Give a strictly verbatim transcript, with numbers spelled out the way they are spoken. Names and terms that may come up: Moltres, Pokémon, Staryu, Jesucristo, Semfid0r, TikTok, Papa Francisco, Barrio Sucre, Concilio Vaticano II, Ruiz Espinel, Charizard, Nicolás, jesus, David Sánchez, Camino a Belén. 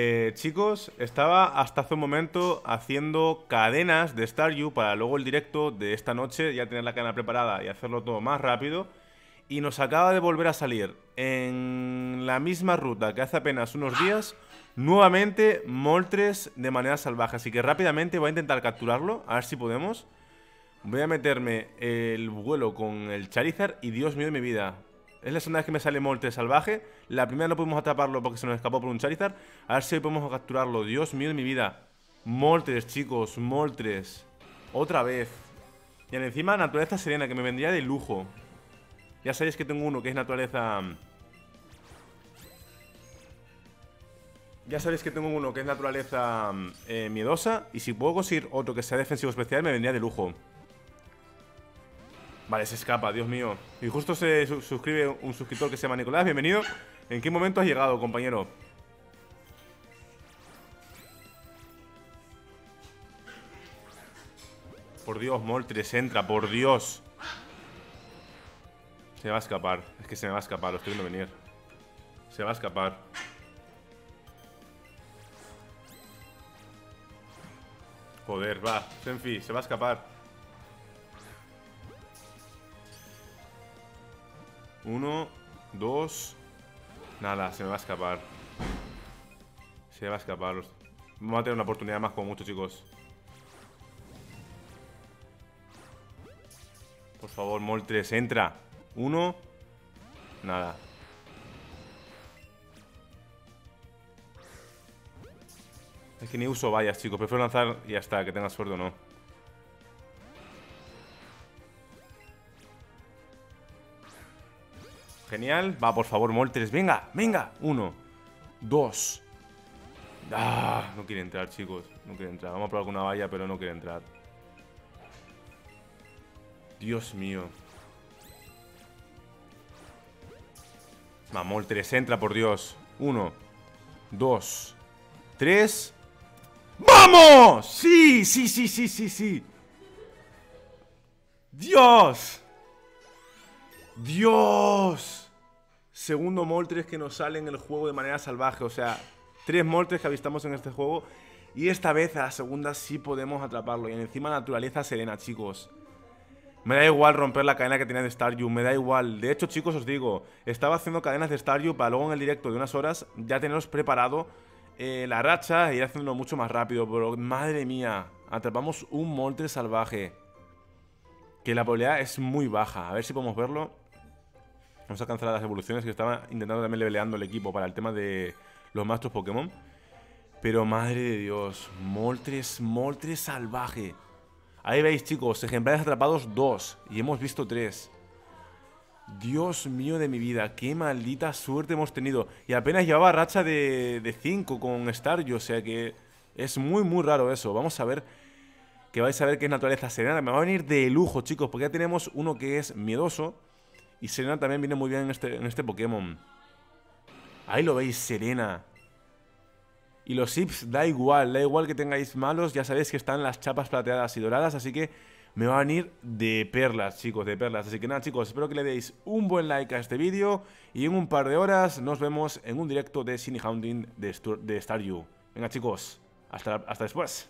Eh, chicos, estaba hasta hace un momento haciendo cadenas de Staryu para luego el directo de esta noche ya tener la cadena preparada y hacerlo todo más rápido. Y nos acaba de volver a salir en la misma ruta que hace apenas unos días nuevamente Moltres de manera salvaje. Así que rápidamente voy a intentar capturarlo, a ver si podemos. Voy a meterme el vuelo con el Charizard y Dios mío de mi vida. Es la segunda vez que me sale Moltres salvaje. La primera no pudimos atraparlo porque se nos escapó por un Charizard. A ver si hoy podemos capturarlo. Dios mío de mi vida. Moltres, chicos, Moltres. Otra vez. Y encima naturaleza serena, que me vendría de lujo. Ya sabéis que tengo uno que es naturaleza... Ya sabéis que tengo uno que es naturaleza eh, miedosa. Y si puedo conseguir otro que sea defensivo especial, me vendría de lujo. Vale, se escapa, Dios mío. Y justo se su suscribe un suscriptor que se llama Nicolás. Bienvenido. ¿En qué momento has llegado, compañero? Por Dios, Moltres, entra, por Dios. Se va a escapar. Es que se me va a escapar, lo estoy viendo venir. Se va a escapar. Joder, va, Senfi, se va a escapar. Uno, dos. Nada, se me va a escapar. Se me va a escapar. Vamos a tener una oportunidad más como mucho, chicos. Por favor, Moltres, entra. Uno. Nada. Es que ni uso vallas, chicos. Prefiero lanzar y ya está, que tenga suerte o no. Genial. Va, por favor, Moltres. Venga, venga. Uno. Dos. Ah, no quiere entrar, chicos. No quiere entrar. Vamos a probar con una valla, pero no quiere entrar. Dios mío. Va, Moltres. Entra, por Dios. Uno. Dos. Tres. ¡Vamos! Sí, sí, sí, sí, sí, sí. ¡Dios! ¡Dios! Segundo Moltres que nos sale en el juego de manera salvaje. O sea, tres Moltres que avistamos en este juego. Y esta vez a la segunda sí podemos atraparlo. Y encima naturaleza serena, chicos. Me da igual romper la cadena que tenía de Staryu. Me da igual. De hecho, chicos, os digo, estaba haciendo cadenas de Staryu para luego en el directo de unas horas ya teneros preparado eh, la racha e ir haciéndolo mucho más rápido. Pero, madre mía, atrapamos un Moltres salvaje. Que la probabilidad es muy baja. A ver si podemos verlo. Vamos a cancelar las evoluciones, que estaba intentando también leveleando el equipo para el tema de los maestros Pokémon. Pero madre de Dios, Moltres, Moltres salvaje. Ahí veis, chicos, ejemplares atrapados dos y hemos visto tres. Dios mío de mi vida, qué maldita suerte hemos tenido. Y apenas llevaba racha de cinco con Staryu, o sea que es muy muy raro eso. Vamos a ver, que vais a ver que es naturaleza serena. Me va a venir de lujo, chicos, porque ya tenemos uno que es miedoso. Y Serena también viene muy bien en este, en este Pokémon. Ahí lo veis, Serena. Y los I Ps da igual, da igual que tengáis malos. Ya sabéis que están las chapas plateadas y doradas, así que me va a venir de perlas, chicos, de perlas. Así que nada, chicos, espero que le deis un buen like a este vídeo. Y en un par de horas nos vemos en un directo de Cine Hunting de, de Staryu. Venga, chicos, hasta, hasta después.